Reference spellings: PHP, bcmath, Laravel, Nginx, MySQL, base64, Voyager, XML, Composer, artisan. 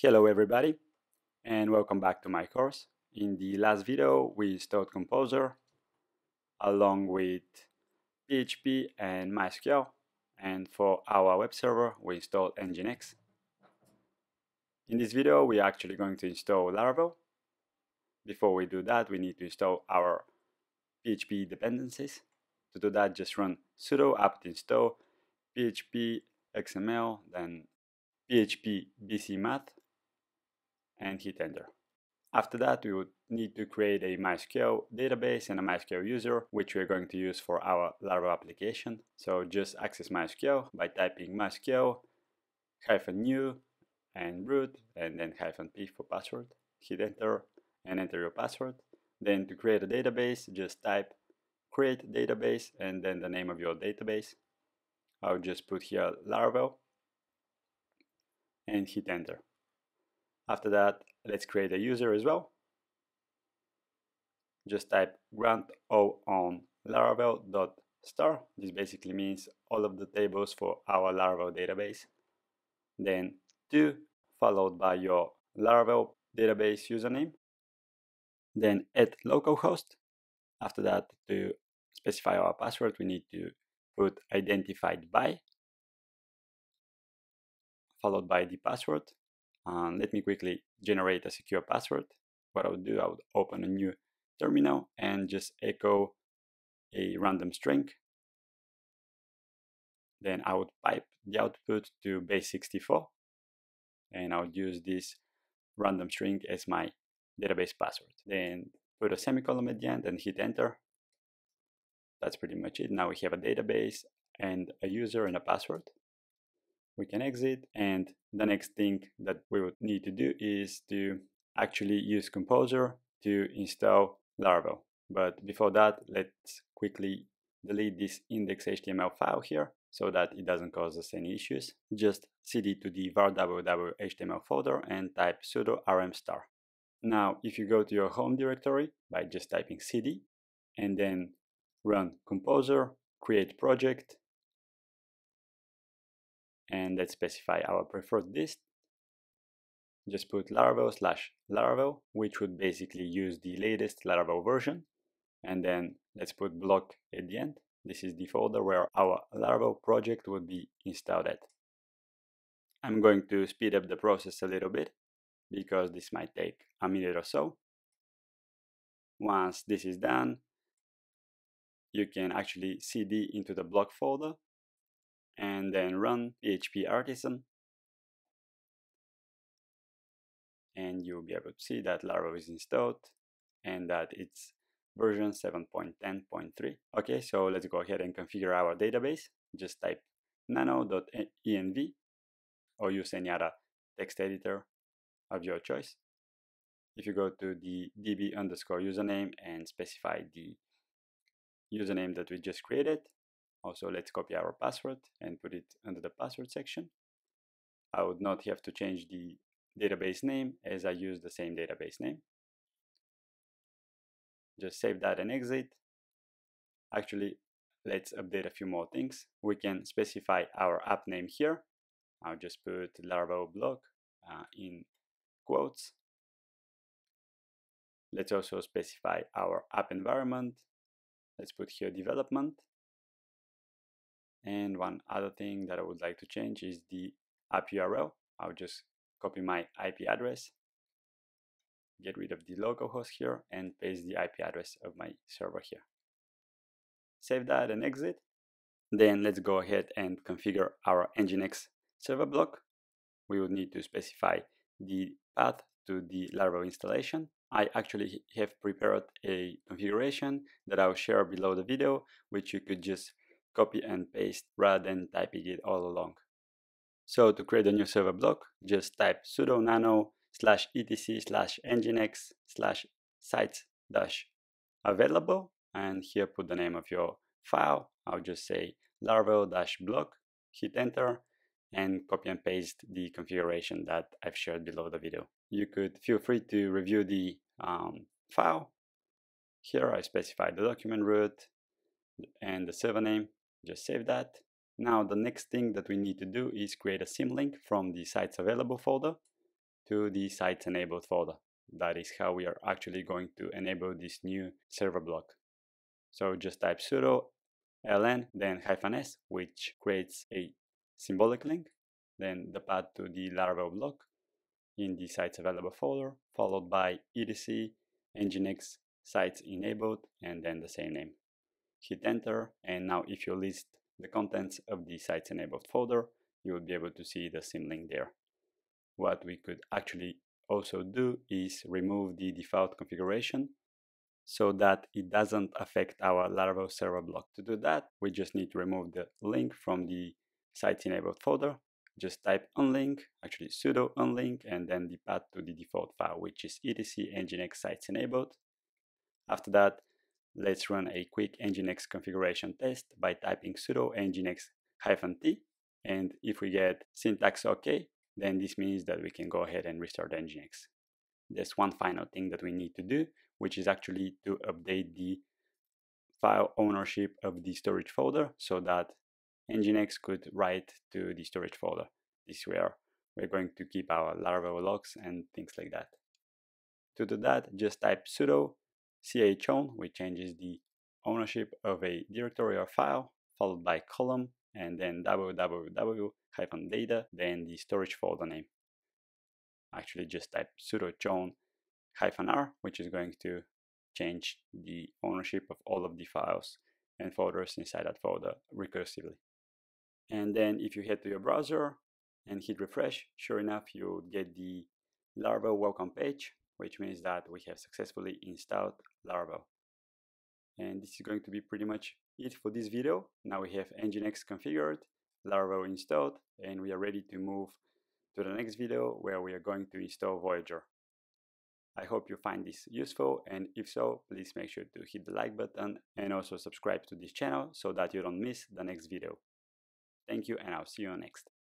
Hello everybody, and welcome back to my course. In the last video we installed Composer along with PHP and MySQL, and for our web server we installed Nginx. In this video we are actually going to install Laravel. Before we do that we need to install our PHP dependencies. To do that just run sudo apt install php xml then php bcmath and hit enter. After that, we would need to create a MySQL database and a MySQL user, which we're going to use for our Laravel application. So just access MySQL by typing MySQL -new and root and then -p for password. Hit enter and enter your password. Then to create a database, just type create database and then the name of your database. I'll just put here Laravel and hit enter. After that, let's create a user as well. Just type grant all on laravel.star. This basically means all of the tables for our Laravel database. Then 2 followed by your Laravel database username. Then at localhost. After that, to specify our password, we need to put identified by, followed by the password. Let me quickly generate a secure password. What I would do, I would open a new terminal and just echo a random string. Then I would pipe the output to base64 and I would use this random string as my database password. Then put a semicolon at the end and hit enter. That's pretty much it. Now we have a database and a user and a password. We can exit, and the next thing that we would need to do is to actually use Composer to install Laravel. But before that, let's quickly delete this index.html file here so that it doesn't cause us any issues. Just cd to the var www html folder and type sudo rm star. Now, if you go to your home directory by just typing cd and then run Composer, create project, and let's specify our preferred list. Just put Laravel /Laravel, which would basically use the latest Laravel version. And then let's put block at the end. This is the folder where our Laravel project would be installed at. I'm going to speed up the process a little bit because this might take a minute or so. Once this is done, you can actually cd into the block folder and then run PHP artisan, and you'll be able to see that Laravel is installed and that it's version 7.10.3. Okay, so let's go ahead and configure our database. Just type nano.env or use any other text editor of your choice. If you go to the db underscore username and specify the username that we just created. Also, let's copy our password and put it under the password section. I would not have to change the database name as I use the same database name. Just save that and exit. Actually, let's update a few more things. We can specify our app name here. I'll just put Laravel blog in quotes. Let's also specify our app environment. Let's put here development. And one other thing that I would like to change is the app URL. I'll just copy my IP address, get rid of the localhost here, and paste the IP address of my server here. Save that and exit. Then let's go ahead and configure our Nginx server block. We would need to specify the path to the Laravel installation. I actually have prepared a configuration that I'll share below the video, which you could just copy and paste rather than typing it all along. So to create a new server block, just type sudo nano /etc/nginx/sites-available and here put the name of your file. I'll just say laravel-blog, hit enter and copy and paste the configuration that I've shared below the video. You could feel free to review the file. Here I specify the document root and the server name. Just save that. Now the next thing that we need to do is create a symlink from the sites available folder to the sites enabled folder. That is how we are actually going to enable this new server block. So just type sudo ln then -s, which creates a symbolic link, then the path to the Laravel block in the sites available folder, followed by etc nginx sites enabled and then the same name. Hit enter, and now if you list the contents of the sites enabled folder, you will be able to see the symlink there. What we could actually also do is remove the default configuration so that it doesn't affect our Laravel server block. To do that, we just need to remove the link from the sites enabled folder. Just type unlink, actually sudo unlink, and then the path to the default file, which is etc nginx sites enabled. After that, let's run a quick nginx configuration test by typing sudo nginx -t, and if we get syntax OK, then this means that we can go ahead and restart nginx. There's one final thing that we need to do, which is actually to update the file ownership of the storage folder so that nginx could write to the storage folder. This is where we're going to keep our Laravel logs and things like that. To do that, just type sudo chown, which changes the ownership of a directory or file, followed by column, and then www-data, then the storage folder name. Actually, just type sudo chown -r, which is going to change the ownership of all of the files and folders inside that folder recursively. And then if you head to your browser and hit refresh, sure enough, you get the Laravel welcome page, which means that we have successfully installed Laravel. And this is going to be pretty much it for this video. Now we have nginx configured, Laravel installed, and we are ready to move to the next video where we are going to install Voyager. I hope you find this useful, and if so, please make sure to hit the like button and also subscribe to this channel so that you don't miss the next video. Thank you, and I'll see you next.